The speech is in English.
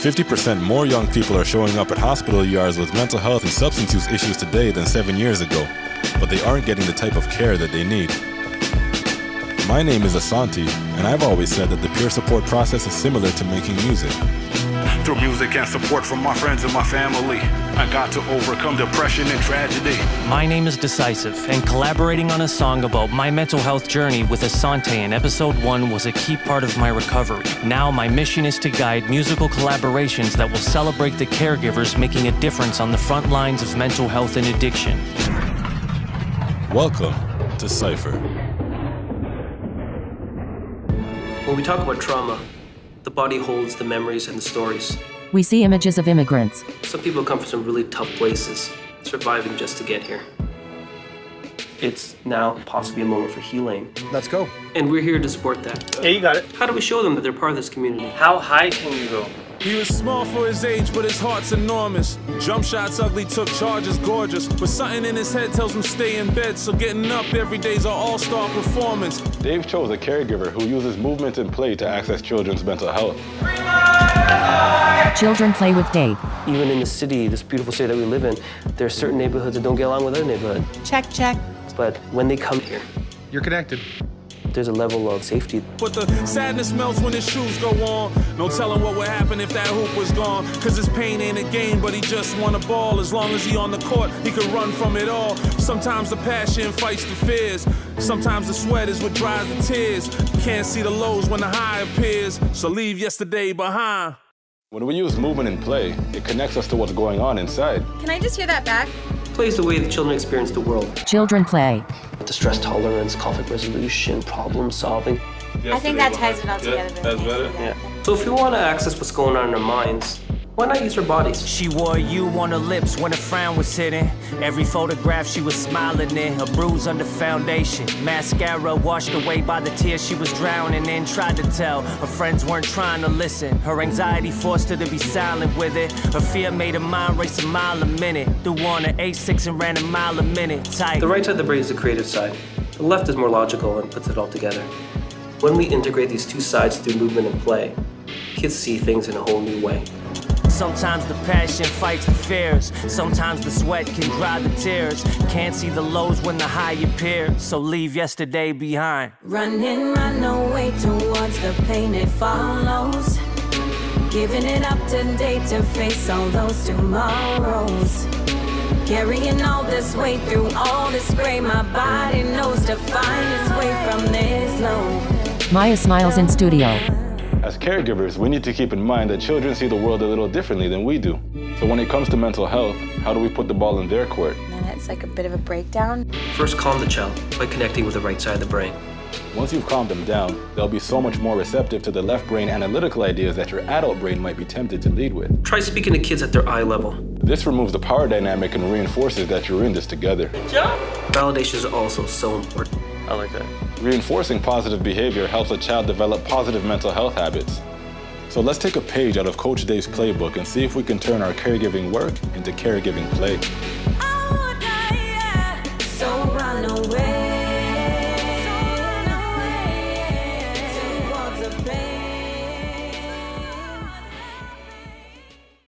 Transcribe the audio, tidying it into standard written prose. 50% more young people are showing up at hospital ERs with mental health and substance use issues today than 7 years ago, but they aren't getting the type of care that they need. My name is Asante, and I've always said that the peer support process is similar to making music. Through music and support from my friends and my family, I got to overcome depression and tragedy. My name is Decisive, and collaborating on a song about my mental health journey with Asante in episode 1 was a key part of my recovery. Now my mission is to guide musical collaborations that will celebrate the caregivers making a difference on the front lines of mental health and addiction. Welcome to Cypher. When we talk about trauma, the body holds the memories and the stories. We see images of immigrants. Some people come from some really tough places, surviving just to get here. It's now possibly a moment for healing. Let's go. And we're here to support that. Yeah, you got it. How do we show them that they're part of this community? How high can you go? He was small for his age, but his heart's enormous. Jump shots ugly, took charges gorgeous. But something in his head tells him stay in bed, so getting up every day's an all-star performance. Dave chose a caregiver who uses movement and play to access children's mental health. Children play with Dave. Even in the city, this beautiful city that we live in, there are certain neighborhoods that don't get along with other neighborhoods. Check, check. But when they come here, you're connected. There's a level of safety. But the sadness melts when his shoes go on. No telling what would happen if that hoop was gone. Cause his pain ain't a game, but he just won a ball. As long as he on the court, he can run from it all. Sometimes the passion fights the fears. Sometimes the sweat is what dries the tears. Can't see the lows when the high appears. So leave yesterday behind. When we use movement and play, it connects us to what's going on inside. Can I just hear that back? Play is the way the children experience the world. Children play. Distress tolerance, conflict resolution, problem solving. Yesterday, I think that ties it all together. Yeah, that's better. Yeah. So if you want to access what's going on in our minds, why not use her bodies? She wore you on her lips when a frown was hitting. Every photograph she was smiling in. A bruise under foundation. Mascara washed away by the tears she was drowning in. Tried to tell. Her friends weren't trying to listen. Her anxiety forced her to be silent with it. Her fear made her mind race a mile a minute. Threw on an A6 and ran a mile a minute. Tight. The right side of the brain is the creative side. The left is more logical and puts it all together. When we integrate these two sides through movement and play, kids see things in a whole new way. Sometimes the passion fights the fears. Sometimes the sweat can dry the tears. Can't see the lows when the high appears. So leave yesterday behind. Running, run away towards the pain it follows. Giving it up today to face all those tomorrows. Carrying all this weight through all this gray. My body knows to find its way from this low. Maya smiles in studio. As caregivers, we need to keep in mind that children see the world a little differently than we do. So when it comes to mental health, how do we put the ball in their court? And it's like a bit of a breakdown. First, calm the child by connecting with the right side of the brain. Once you've calmed them down, they'll be so much more receptive to the left brain analytical ideas that your adult brain might be tempted to lead with. Try speaking to kids at their eye level. This removes the power dynamic and reinforces that you're in this together. Good job. Validation is also so important. I like that. Reinforcing positive behavior helps a child develop positive mental health habits. So let's take a page out of Coach Dave's playbook and see if we can turn our caregiving work into caregiving play. Oh, yeah. So run away.